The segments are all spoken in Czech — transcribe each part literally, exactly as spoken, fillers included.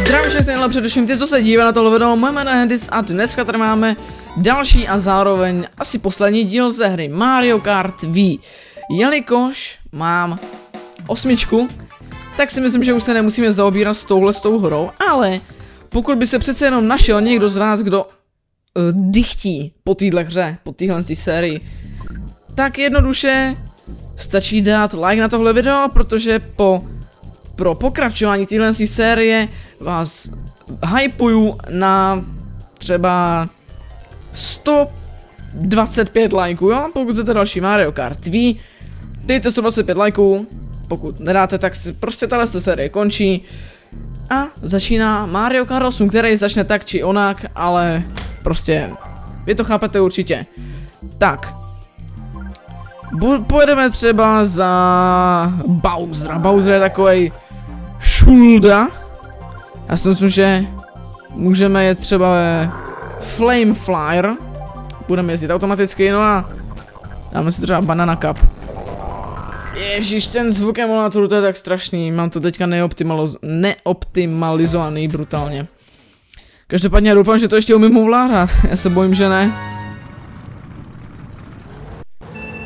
Zdravím všechny, ale především ty, co se dívá na tohle video, moje jméno je Hendis a dneska tady máme další a zároveň asi poslední díl ze hry Mario Kart Wii. Jelikož mám osmičku, tak si myslím, že už se nemusíme zaobírat s touhle s tou hrou, ale pokud by se přece jenom našel někdo z vás, kdo uh, dychtí po téhle hře, po téhle sérii, tak jednoduše stačí dát like na tohle video, protože po, pro pokračování téhle série vás hypuju na třeba sto dvacet pět lajků, jo? Pokud chcete další Mario Kart Wii, dejte sto dvacet pět lajků, pokud nedáte, tak si prostě tahle série končí a začíná Mario Kart osm, který začne tak či onak, ale prostě vy to chápete určitě. Tak, pojedeme třeba za Bowsera. Bowser je takovej šulda. Já si myslím, že můžeme je třeba Flame Flyer. Budeme jezdit automaticky, no a dáme si třeba Banana Cup. Ježíš, ten zvuk emulátoru, to je tak strašný, mám to teďka neoptimalizovaný brutálně. Každopádně já doufám, že to ještě umím ovládat, já se bojím, že ne.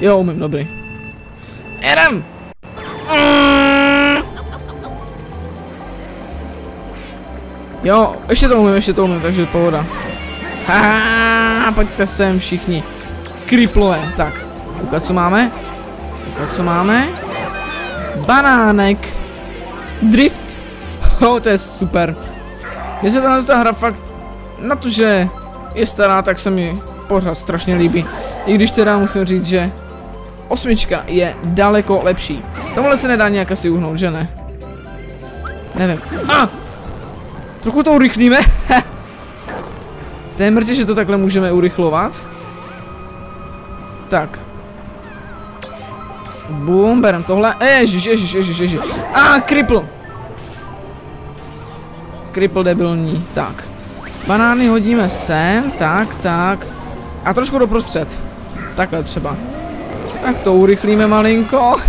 Jo, umím, dobrý. Jedem! Jo, ještě to umím, ještě to umím, takže pohoda. Haha, pojďte sem všichni. Kriplové, tak, koukat, co máme. A co máme? Banánek. Drift. Oh, to je super. Mně se tato hra fakt, na to, že je stará, tak se mi pořád strašně líbí. I když teda musím říct, že osmička je daleko lepší. Tomuhle se nedá nějak asi uhnout, že ne? Nevím. Ah! Trochu to urychlíme. To je mrtě, že to takhle můžeme urychlovat. Tak. Bum, berem tohle, ježiš, ježiš, ježiš, ježiš, a ah, kripl. Kripl debilní, tak. Banány hodíme sem, tak, tak. A trošku doprostřed. Takhle třeba. Tak to urychlíme malinko.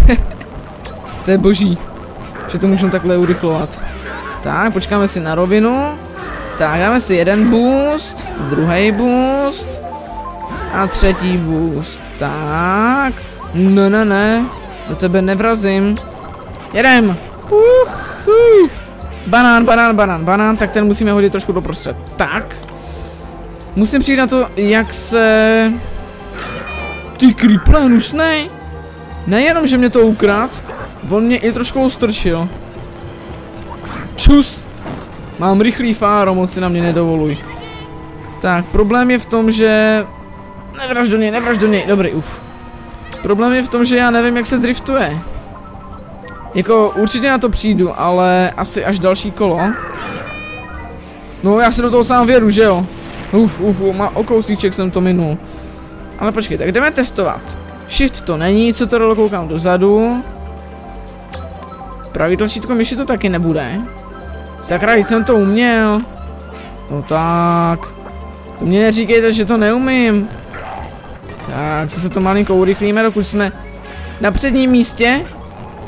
To je boží, že to můžeme takhle urychlovat. Tak, počkáme si na rovinu. Tak, dáme si jeden boost, druhý boost. A třetí boost, tak. Ne, ne, ne, do tebe nevrazím. Jedem! Uhu. Banán, banán, banán, banán, tak ten musíme hodit trošku doprostřed. Tak. Musím přijít na to, jak se... Ty kriple hnusnej. Nejenom, že mě to ukrát, on mě i trošku strčil. Čus! Mám rychlý fáro, moc si na mě nedovoluj. Tak, problém je v tom, že... Nevraž do něj, nevraž do něj, dobrý, uf. Problém je v tom, že já nevím, jak se driftuje. Jako, určitě na to přijdu, ale asi až další kolo. No, já se do toho sám vědu, že jo? Uf, uf, uf, má okousíček jsem to minul. Ale počkej, tak jdeme testovat. Shift to není, co to koukám dozadu. Pravý tlačítko myši to taky nebude. Sakra, jsem to uměl. No tak. To mě neříkejte, že to neumím. Tak se to malinko urychlíme, dokud jsme na předním místě.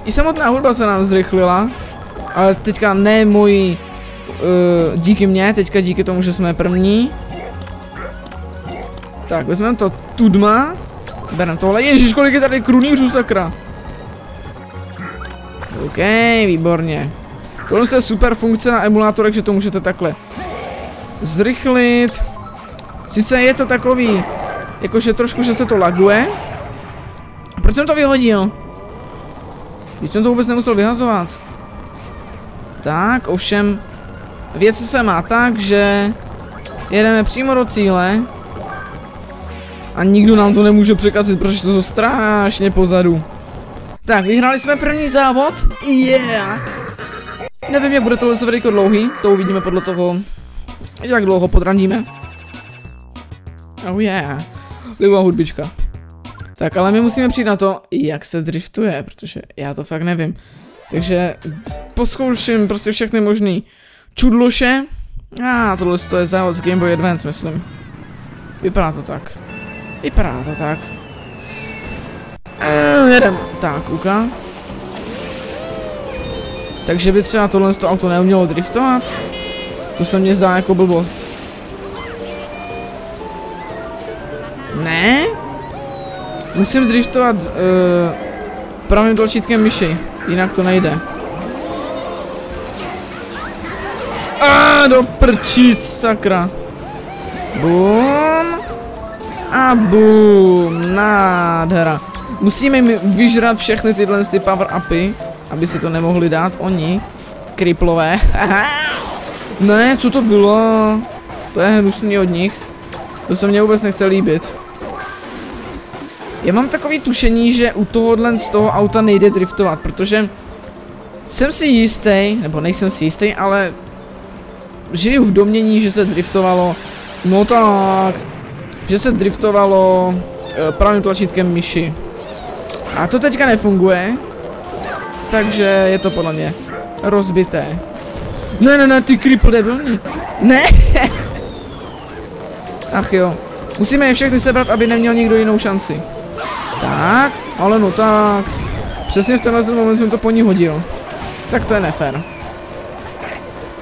I samotná hudba se nám zrychlila, ale teďka ne mojí uh, díky mně, teďka díky tomu, že jsme první. Tak, vezmeme to tudma, bereme tohle, ježiš, kolik je tady krunýřů, sakra. OK, výborně. Tohle je super funkce na emulátorech, že to můžete takhle zrychlit. Sice je to takový... Jakože trošku, že se to laguje. Proč jsem to vyhodil? Když jsem to vůbec nemusel vyhazovat. Tak, ovšem, věc se má tak, že jedeme přímo do cíle. A nikdo nám to nemůže překazit, protože to jsou strašně pozadu. Tak, vyhráli jsme první závod. Yeah! Nevím, jak bude tohle video dlouhý, to uvidíme podle toho, jak dlouho podrandíme. Oh yeah. Libová hudbička. Tak, ale my musíme přijít na to, jak se driftuje, protože já to fakt nevím. Takže poskouším prostě všechny možný čudloše. A ah, tohle to je závod z Game Boy Advance, myslím. Vypadá to tak. Vypadá to tak. Uh, jedem. Tak, uka. Takže by třeba tohle auto neumělo driftovat? To se mně zdá jako blbost. Ne? Musím driftovat uh, pravým tlačítkem myši, jinak to nejde. A do prčíc, sakra. Bum. A bum. Nádhera. Musíme vyžrat všechny tyhle ty power-upy, aby si to nemohli dát oni. Kriplové. Ne, co to bylo? To je hnusný od nich. To se mně vůbec nechce líbit. Já mám takový tušení, že u tohohle z toho auta nejde driftovat, protože jsem si jistý, nebo nejsem si jistý, ale žiju v domnění, že se driftovalo, no tak, že se driftovalo e, pravým tlačítkem myši. A to teďka nefunguje, takže je to podle mě rozbité. Ne, ne, ne, ty cripple debilní. Ne. Ach jo, musíme je všechny sebrat, aby neměl nikdo jinou šanci. Tak, ale no tak, přesně v tenhle moment jsem to po ní hodil. Tak to je nefér.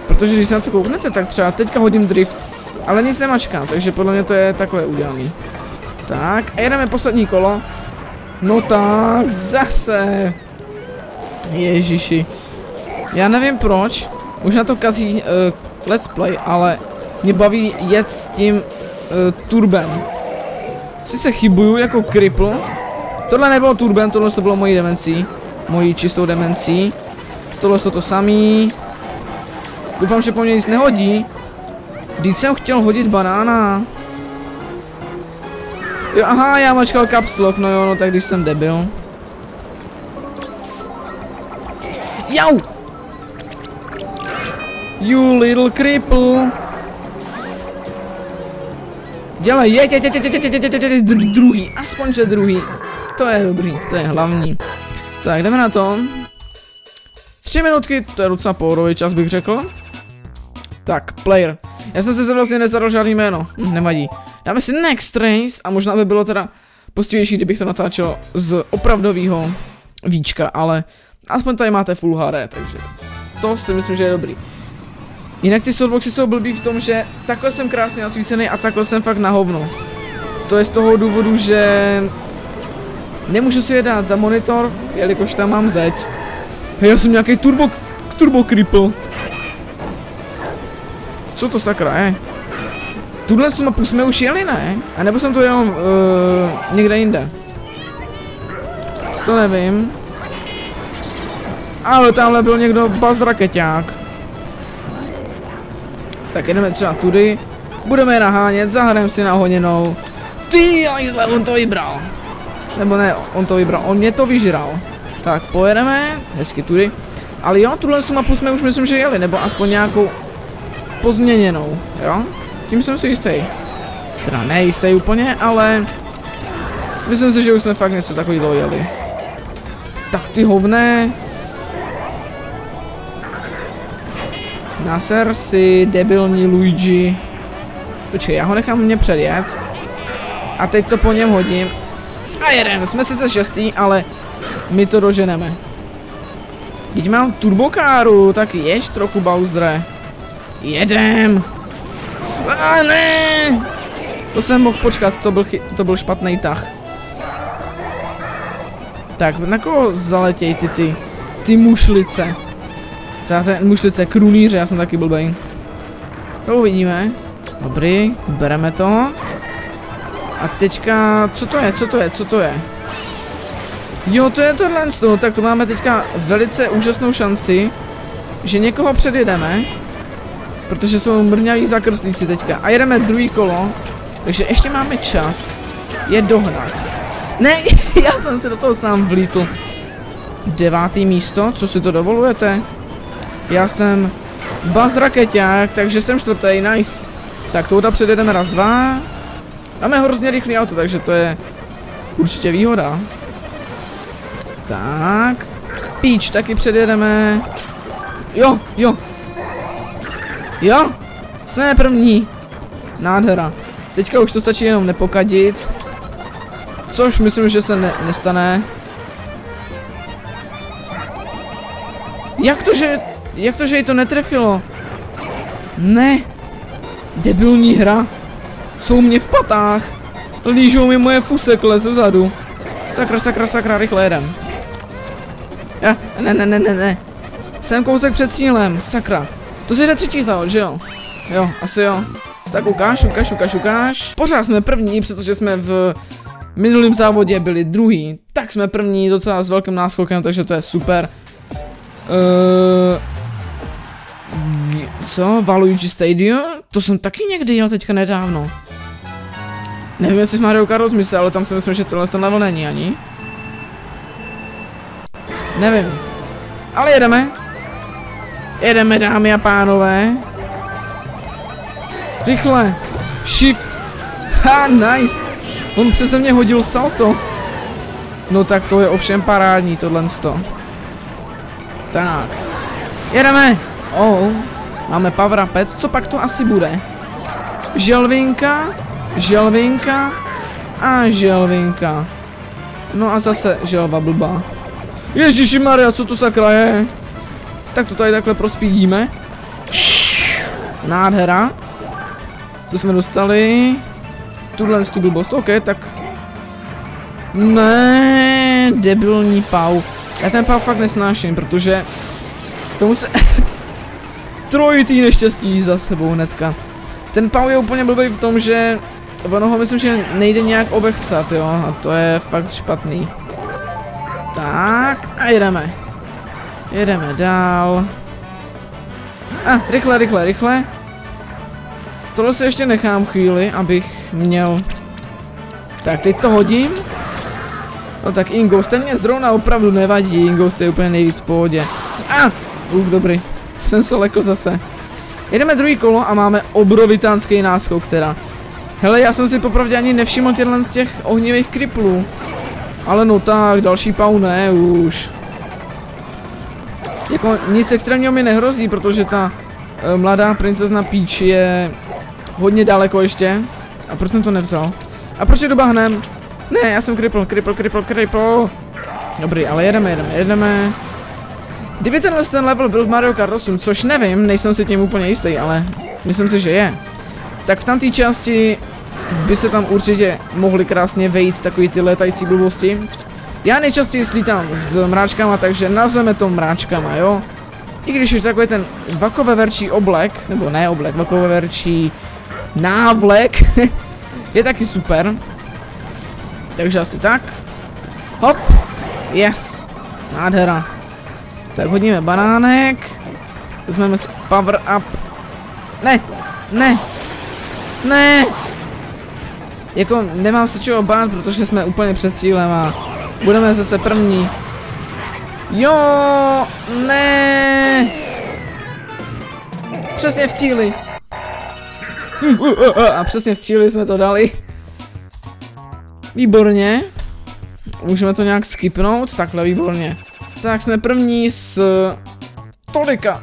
Protože když se na to kouknete, tak třeba teďka hodím drift, ale nic nemačká, takže podle mě to je takhle udělaný. Tak, a jedeme poslední kolo. No tak, zase. Ježiši. Já nevím proč, už na to kazí uh, let's play, ale mě baví jet s tím uh, turbem. Sice chybuju jako cripple. Tohle nebylo turbem, tohle to bylo mojí demencí. Mojí čistou demencí. Tohle to to samý. Doufám, že po mně nic nehodí. Vždyť jsem chtěl hodit banána. Jo, aha, já mačkal caps lock, no jo, no tak když jsem debil. Jau! You little cripple. Dělej, jeď, jeď, jeď, jeď, jeď, jeď, jeď, jeď, druhý, aspoň že druhý. To je dobrý, to je hlavní. Tak, jdeme na to. Tři minutky, to je docela pohodový čas, bych řekl. Tak, player. Já jsem se vlastně nezadal žádný jméno, hm, nevadí. Dáme si next race a možná by bylo teda postivější, kdybych to natáčel z opravdového víčka, ale aspoň tady máte full H D, takže to si myslím, že je dobrý. Jinak ty softboxy jsou blbý v tom, že takhle jsem krásně nasvícený a takhle jsem fakt na hovno. To je z toho důvodu, že nemůžu si je dát za monitor, jelikož tam mám zeď. Hej, já jsem nějaký turbo, turbo cripple. Co to sakra je? Tuhle mapu jsme už jeli, ne? A nebo jsem to jel uh, někde jinde? To nevím. Ale tamhle byl někdo bazrakeťák. Tak jdeme třeba tudy. Budeme je nahánět, zahrajeme si nahoněnou. Ty, ale on to vybral. Nebo ne, on to vybral, on mě to vyžral. Tak pojedeme, hezky tudy. Ale jo, tuhle mapu jsme už myslím, že jeli, nebo aspoň nějakou pozměněnou, jo? Tím jsem si jistý. Teda nejistý úplně, ale myslím si, že už jsme fakt něco takového jeli. Tak ty hovné. Naser si debilní Luigi. Počkej, já ho nechám mě předjet. A teď to po něm hodím. A jeden, jsme sice šestý, ale my to doženeme. Teď mám turbokáru, tak jeď trochu, Bowsere. Jedem. A ne! To jsem mohl počkat, to byl, chy to byl špatný tah. Tak, na koho zaletěj ty ty, ty mušlice? Teda ten mušlice, krunýře, já jsem taky blbej. To uvidíme. Dobrý, bereme to. A teďka, co to je, co to je, co to je? Jo, to je tohle, no, tak to máme teďka velice úžasnou šanci, že někoho předjedeme. Protože jsou mrňaví zakrslíci teďka. A jedeme druhý kolo, takže ještě máme čas je dohnat. Ne, já jsem se do toho sám vlítl. Devátý místo, co si to dovolujete? Já jsem bazrakeťák, takže jsem čtvrtý, nice. Tak touda předjedeme raz, dva. Máme hrozně rychlý auto, takže to je určitě výhoda. Tak. Peach taky předjedeme. Jo, jo. Jo, jsme první. Nádhera. Teďka už to stačí jenom nepokadit. Což myslím, že se ne nestane. Jak to, že... Jak to, že jej to netrefilo? Ne. Debilní hra. Jsou mě v patách. Lížou mi moje fusekle ze zadu. Sakra, sakra, sakra, rychle jedem. Ja, ne, ne, ne, ne, ne. Jsem kousek před cílem, sakra. To si jde třetí závod, že jo? Jo, asi jo. Tak ukáž, ukáž, ukáž, ukáž. Pořád jsme první, protože jsme v minulém závodě byli druhý. Tak jsme první docela s velkým náskokem, takže to je super. Uh, co? Waluigi Stadium? To jsem taky někdy jel teďka nedávno. Nevím, jestli Mario Kart osm, ale tam si myslím, že tohle jsem level není ani. Nevím. Ale jedeme. Jedeme, dámy a pánové. Rychle. Shift. Ha, nice. On přece mě hodil salto. No tak to je ovšem parádní, tohle sto. Tak. Jedeme. Oh. Máme pavrapec. Co pak to asi bude? Želvinka. Želvinka. A želvinka. No a zase želva blbá. Ježiši Maria, co to sakra je? Tak to tady takhle prospídíme. Nádhera. Co jsme dostali? Tuhle tu blbost, ok, tak... Ne, debilní pau. Já ten pau fakt nesnáším, protože... Tomu se... Trojitý neštěstí za sebou hnedka. Ten pau je úplně blbý v tom, že... Ono ho myslím, že nejde nějak obechcat, jo, a to je fakt špatný. Tak, a jedeme. Jedeme dál. A, rychle, rychle, rychle. Tohle si ještě nechám chvíli, abych měl... Tak, teď to hodím. No tak Ingoust, ten mě zrovna opravdu nevadí, Ingoust je úplně nejvíc v pohodě. A, už dobrý, jsem se lekl zase. Jedeme druhý kolo a máme obrovitánský náskok teda. Hele, já jsem si popravdě ani nevšiml těchto z těch ohnivých kriplů. Ale no tak, další pau ne už. Jako nic extrémního mi nehrozí, protože ta e, mladá princezna Peach je hodně daleko ještě. A proč jsem to nevzal? A proč je dobahnem? Ne, já jsem kripl, kripl, kripl, kripl. Dobrý, ale jedeme, jedeme, jedeme. Kdyby tenhle ten level byl v Mario Kart osm, což nevím, nejsem si tím úplně jistý, ale myslím si, že je. Tak v tamtý části by se tam určitě mohly krásně vejít takový ty létající blbosti. Já nejčastěji slítám s mráčkama, takže nazveme to mráčkama, jo? I když je takový ten vakoveverčí oblek, nebo ne oblek, vakoveverčí návlek, je taky super. Takže asi tak. Hop, yes, nádhera. Tak hodíme banánek, vezmeme si power up. Ne, ne, ne. Jako nemám se čeho bát, protože jsme úplně před cílem a budeme zase první. Jo, ne. Přesně v cíli. A přesně v cíli jsme to dali. Výborně. Můžeme to nějak skipnout, takhle výborně. Tak jsme první s tolika.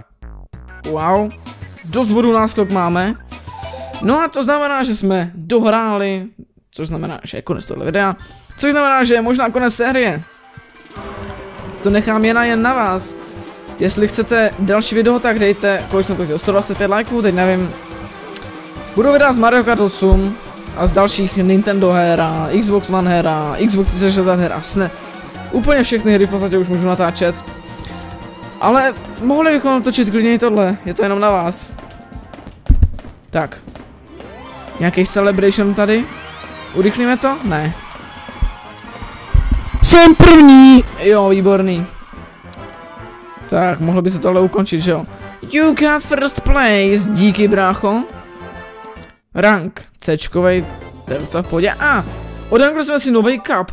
Wow. Dost bodů náskok máme. No a to znamená, že jsme dohráli, což znamená, že je konec tohle videa, což znamená, že je možná konec série. To nechám jen a jen na vás. Jestli chcete další video, tak dejte, kolik jsem to chtěl, sto dvacet pět lajků, teď nevím. Budu videa z Mario Kart osm a z dalších Nintendo her a Xbox One her a Xbox tři šedesát her a sne. Úplně všechny hry v podstatě už můžu natáčet. Ale mohli bychom točit klidně i tohle, je to jenom na vás. Tak. Nějaký celebration tady? Urychlíme to? Ne. Jsem první! Jo, výborný. Tak, mohlo by se tohle ukončit, že jo? You got first place, díky brácho. Rank, C-čkovej, to je docela v pohodě. A, odankli jsme si nový cup.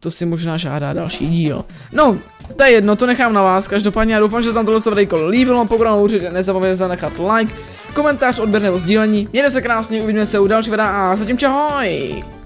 To si možná žádá další díl. No, to je jedno, to nechám na vás. Každopádně já doufám, že se vám tohle videjko líbilo. Pokud vám určitě nezapomeňte zanechat like, komentář, odběr nebo sdílení. Mějte se krásně, uvidíme se u dalších videa a zatím čahoj!